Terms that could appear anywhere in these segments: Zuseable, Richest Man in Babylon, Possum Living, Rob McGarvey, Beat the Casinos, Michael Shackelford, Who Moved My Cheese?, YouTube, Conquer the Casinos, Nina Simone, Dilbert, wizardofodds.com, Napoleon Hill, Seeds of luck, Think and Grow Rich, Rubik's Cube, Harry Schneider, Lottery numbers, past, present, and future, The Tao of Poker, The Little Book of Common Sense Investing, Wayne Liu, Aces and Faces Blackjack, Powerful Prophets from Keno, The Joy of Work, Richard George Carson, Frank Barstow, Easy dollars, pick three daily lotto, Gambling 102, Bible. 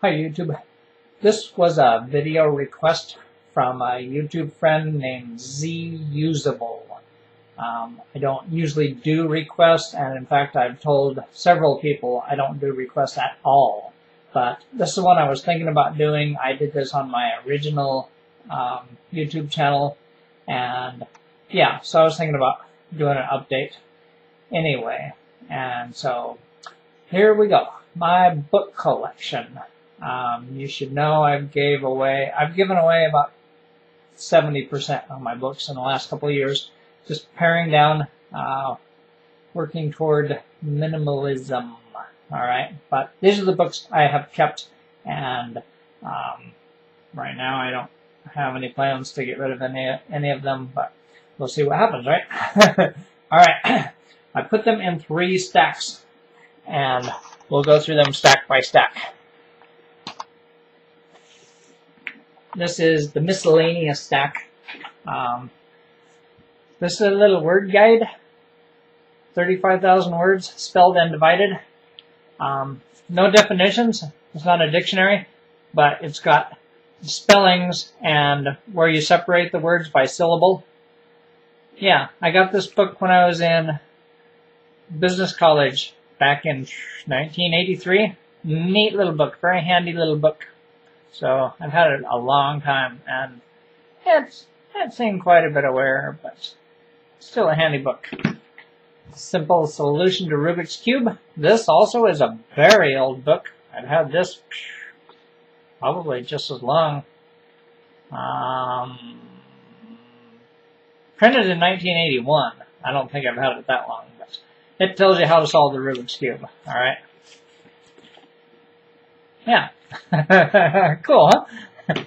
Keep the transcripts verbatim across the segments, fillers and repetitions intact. Hi YouTube. This was a video request from a YouTube friend named Zuseable. Um, I don't usually do requests, and in fact I've told several people I don't do requests at all. But this is one I was thinking about doing. I did this on my original um, YouTube channel, and yeah, so I was thinking about doing an update anyway. And so here we go. My book collection. Um, you should know I've gave away, I've given away about seventy percent of my books in the last couple of years. Just paring down, uh, working toward minimalism. Alright, but these are the books I have kept, and, um, right now I don't have any plans to get rid of any, any of them, but we'll see what happens, right? Alright, I put them in three stacks, and we'll go through them stack by stack. This is the miscellaneous stack. Um, this is a little word guide. thirty-five thousand words, spelled and divided. Um, no definitions. It's not a dictionary, but it's got spellings and where you separate the words by syllable. Yeah, I got this book when I was in business college back in nineteen eighty-three. Neat little book. Very handy little book. So I've had it a long time, and it's, it's seen quite a bit of wear, but still a handy book. Simple Solution to Rubik's Cube. This also is a very old book. I've had this probably just as long. Um, printed in nineteen eighty-one. I don't think I've had it that long, but it tells you how to solve the Rubik's Cube. All right. Yeah. Cool, huh?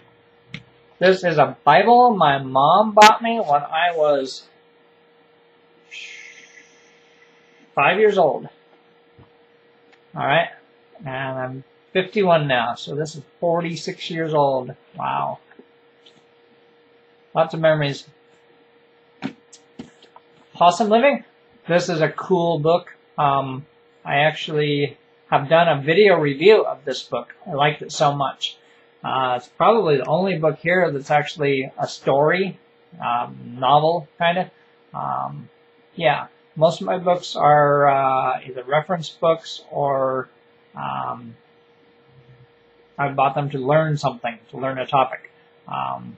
This is a Bible my mom bought me when I was five years old. Alright, and I'm fifty-one now, so this is forty-six years old. Wow. Lots of memories. Possum Living. This is a cool book. Um, I actually... I've done a video review of this book. I liked it so much. Uh, it's probably the only book here that's actually a story, um, novel kind of. Um, yeah, most of my books are uh, either reference books or um, I bought them to learn something, to learn a topic. Um,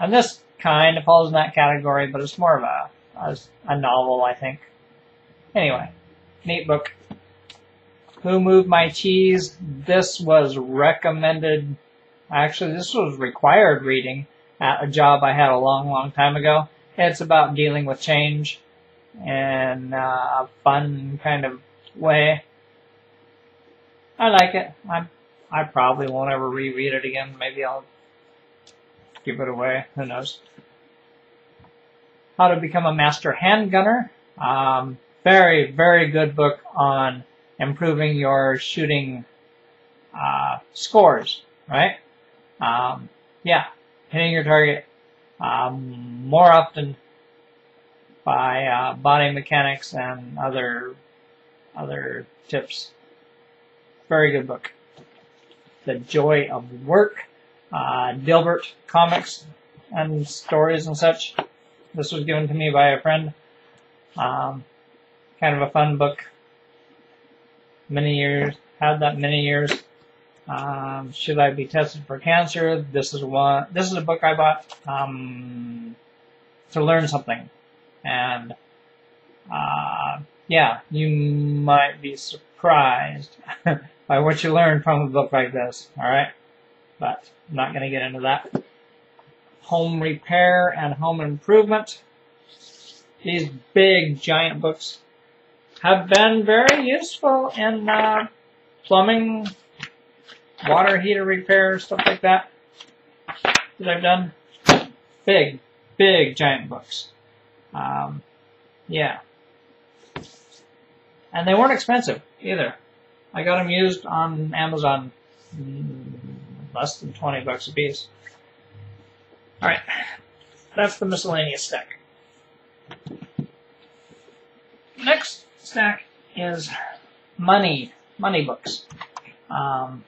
and this kind of falls in that category, but it's more of a, a, a novel, I think. Anyway, neat book. Who Moved My Cheese? This was recommended, actually this was required reading at a job I had a long, long time ago. It's about dealing with change in uh, a fun kind of way. I like it. I, I probably won't ever reread it again. Maybe I'll give it away. Who knows? How to Become a Master Handgunner. Um, very, very good book on improving your shooting uh, scores, right? Um, yeah, hitting your target um, more often by uh, body mechanics and other other tips. Very good book. The Joy of Work, uh, Dilbert comics and stories and such. This was given to me by a friend. Um, kind of a fun book. Many years, had that many years. Um, should I Be Tested for Cancer? This is one, this is a book I bought, um, to learn something. And, uh, yeah, you might be surprised by what you learn from a book like this, alright? But I'm not gonna get into that. Home Repair and Home Improvement. These big, giant books have been very useful in uh, plumbing, water heater repair, stuff like that that I've done. Big, big, giant books. Um, yeah. And they weren't expensive either. I got them used on Amazon, less than twenty bucks a piece. Alright, that's the miscellaneous stack. Next stack is money, money books. Um,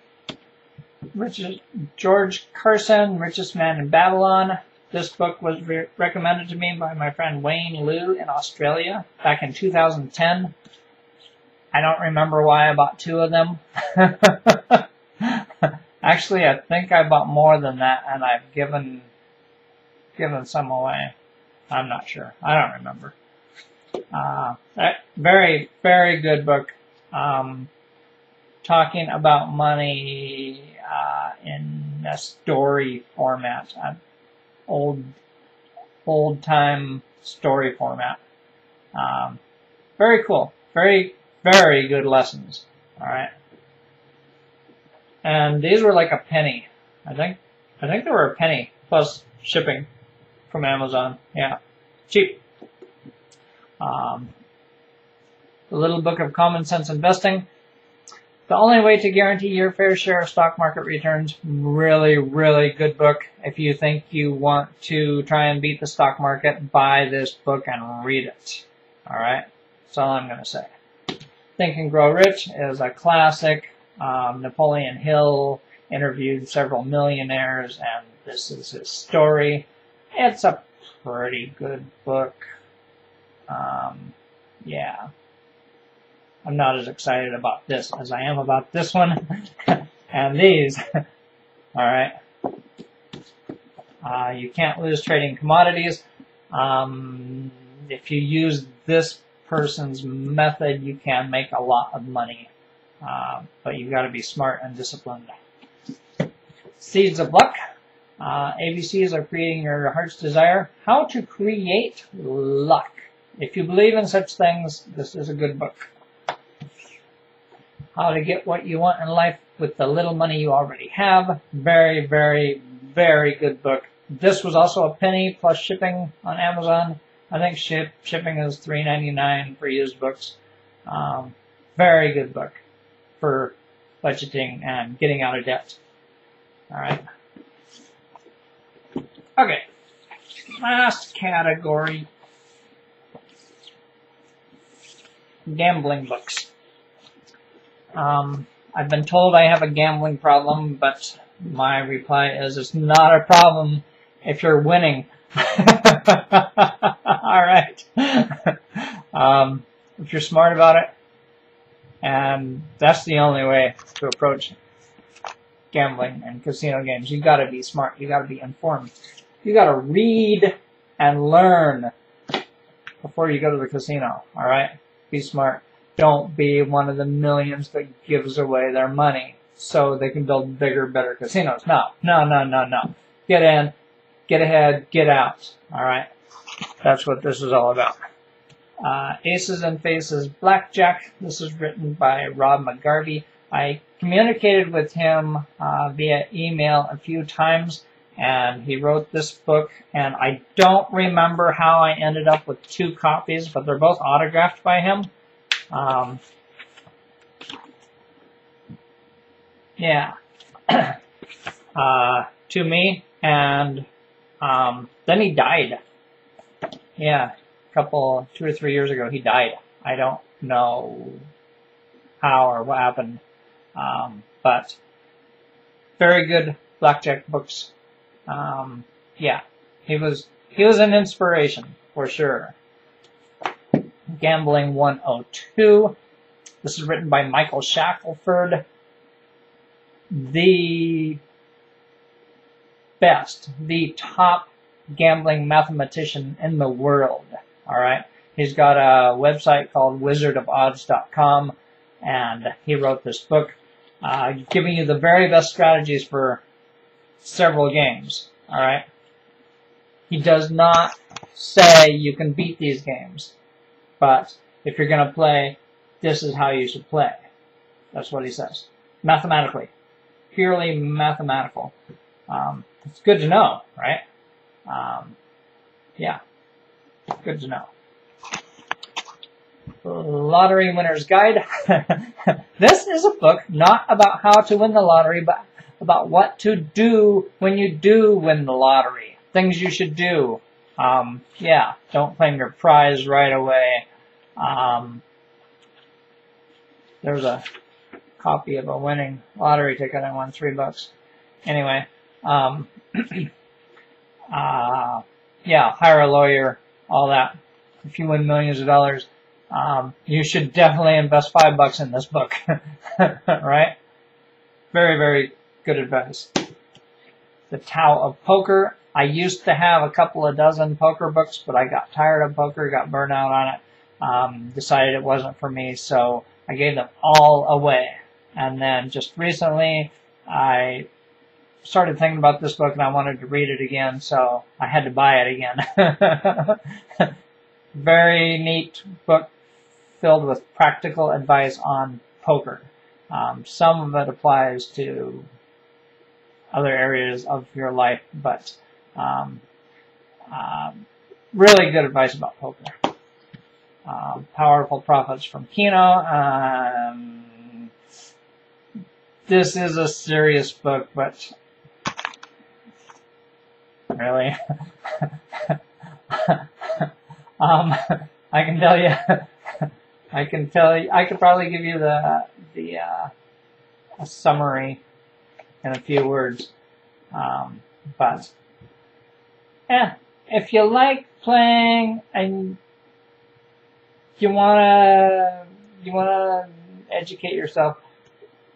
Richard, George Carson, Richest Man in Babylon. This book was re recommended to me by my friend Wayne Liu in Australia back in two thousand ten. I don't remember why I bought two of them. Actually, I think I bought more than that, and I've given given some away. I'm not sure. I don't remember. Uh, very, very good book. Um, talking about money uh, in a story format, an old, old-time story format. Um, very cool. Very, very good lessons. All right. And these were like a penny. I think, I think they were a penny plus shipping from Amazon. Yeah. Cheap. Um, The Little Book of Common Sense Investing. The Only Way to Guarantee Your Fair Share of Stock Market Returns. Really, really good book. If you think you want to try and beat the stock market, buy this book and read it. All right. That's all I'm going to say. Think and Grow Rich is a classic. Um, Napoleon Hill interviewed several millionaires, and this is his story. It's a pretty good book. Um, yeah. I'm not as excited about this as I am about this one and these. Alright. Uh, you can't lose trading commodities. Um, if you use this person's method, you can make a lot of money. Uh, but you've got to be smart and disciplined. Seeds of Luck. Uh, A B Cs are creating your heart's desire. How to create luck. If you believe in such things, this is a good book. How to get what you want in life with the little money you already have. Very, very, very good book. This was also a penny plus shipping on Amazon. I think ship, shipping is three ninety-nine for used books. Um, very good book for budgeting and getting out of debt. All right. Okay. Last category. Gambling books. Um, I've been told I have a gambling problem, but my reply is it's not a problem if you're winning. All right. Um, if you're smart about it, and that's the only way to approach gambling and casino games. You got to be smart. You got to be informed. You got to read and learn before you go to the casino. All right. Be smart. Don't be one of the millions that gives away their money so they can build bigger, better casinos. No, no, no, no, no. Get in, get ahead, get out. All right. That's what this is all about. Uh, Aces and Faces Blackjack. This is written by Rob McGarvey. I communicated with him uh, via email a few times, and he wrote this book, and I don't remember how I ended up with two copies, but they're both autographed by him. Um, yeah. uh, to me, and um, then he died. Yeah, a couple, two or three years ago, he died. I don't know how or what happened, um, but very good blackjack books. Um, yeah, he was, he was an inspiration for sure. Gambling one oh two. This is written by Michael Shackelford. The best, the top gambling mathematician in the world. All right. He's got a website called wizard of odds dot com, and he wrote this book, uh, giving you the very best strategies for several games. All right. He does not say you can beat these games, but if you're going to play, this is how you should play. That's what he says. Mathematically. Purely mathematical. Um, it's good to know, right? Um, yeah. Good to know. Lottery Winner's Guide. This is a book not about how to win the lottery, but about what to do when you do win the lottery. Things you should do. Um, yeah, don't claim your prize right away. Um, there's a copy of a winning lottery ticket I won three bucks. Anyway, um, uh, yeah, hire a lawyer, all that. If you win millions of dollars, um, you should definitely invest five bucks in this book, right? Very, very good advice. The Tao of Poker. I used to have a couple of dozen poker books, but I got tired of poker, got burned out on it, um, decided it wasn't for me, so I gave them all away. And then just recently, I started thinking about this book and I wanted to read it again, so I had to buy it again. Very neat book filled with practical advice on poker. Um, some of it applies to other areas of your life, but um, um, really good advice about poker. Uh, Powerful Prophets from Keno. Um, this is a serious book, but really, um, I can tell you, I can tell you, I could probably give you the the uh, a summary in a few words, um, but eh, if you like playing and you wanna you wanna educate yourself,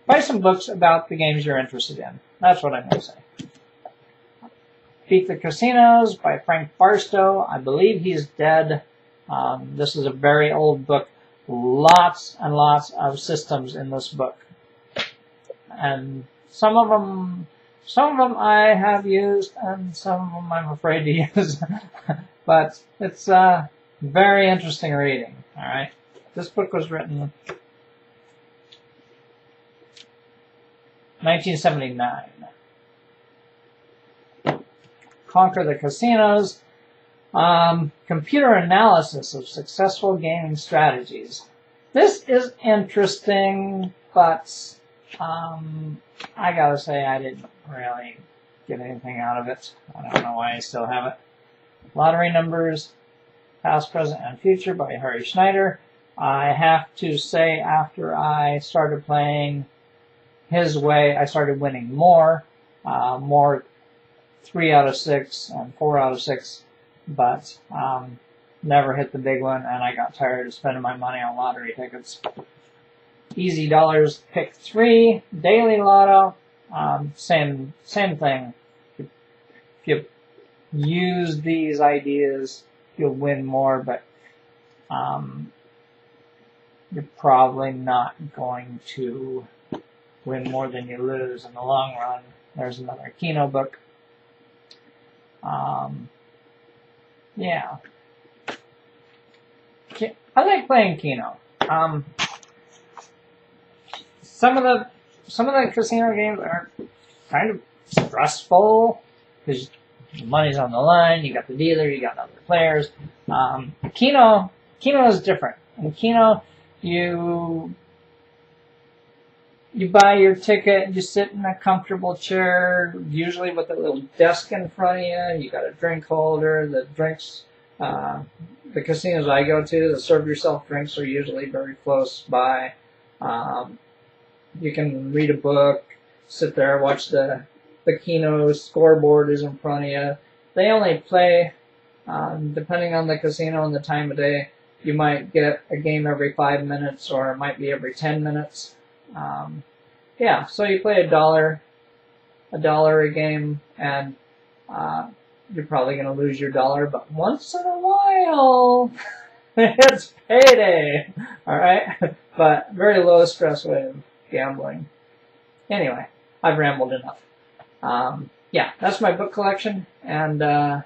buy some books about the games you're interested in. That's what I'm gonna say. Beat the Casinos by Frank Barstow. I believe he's dead. Um, this is a very old book. Lots and lots of systems in this book, and Some of them, some of them I have used, and some of them I'm afraid to use. But it's uh, very interesting reading. All right, this book was written nineteen seventy-nine. Conquer the Casinos: um, Computer Analysis of Successful Gaming Strategies. This is interesting, but um. I gotta say, I didn't really get anything out of it. I don't know why I still have it. Lottery Numbers, Past, Present, and Future by Harry Schneider. I have to say, after I started playing his way, I started winning more. Uh, more three out of six and four out of six, but um, never hit the big one, and I got tired of spending my money on lottery tickets. Easy Dollars, Pick Three Daily Lotto. Um, same same thing. If you use these ideas, you'll win more, but um, you're probably not going to win more than you lose in the long run. There's another Keno book. Um, yeah, I like playing Keno. Um, Some of the some of the casino games are kind of stressful because the money's on the line. You got the dealer, you got other players. Um, Keno Keno is different. In Keno, you you buy your ticket, you sit in a comfortable chair, usually with a little desk in front of you. You got a drink holder. The drinks, uh, the casinos I go to, the serve yourself drinks are usually very close by. Um, You can read a book, sit there, watch the, the Keno scoreboard is in front of you. They only play, um, depending on the casino and the time of day, you might get a game every five minutes or it might be every ten minutes. Um, yeah, so you play a dollar, a dollar a game, and uh, you're probably going to lose your dollar, but once in a while, it's payday, all right? But very low stress way of gambling. Anyway, I've rambled enough. Um, yeah, that's my book collection, and uh,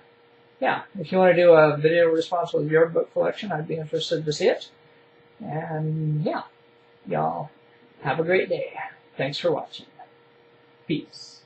yeah, if you want to do a video response with your book collection, I'd be interested to see it. And yeah, y'all have a great day. Thanks for watching. Peace.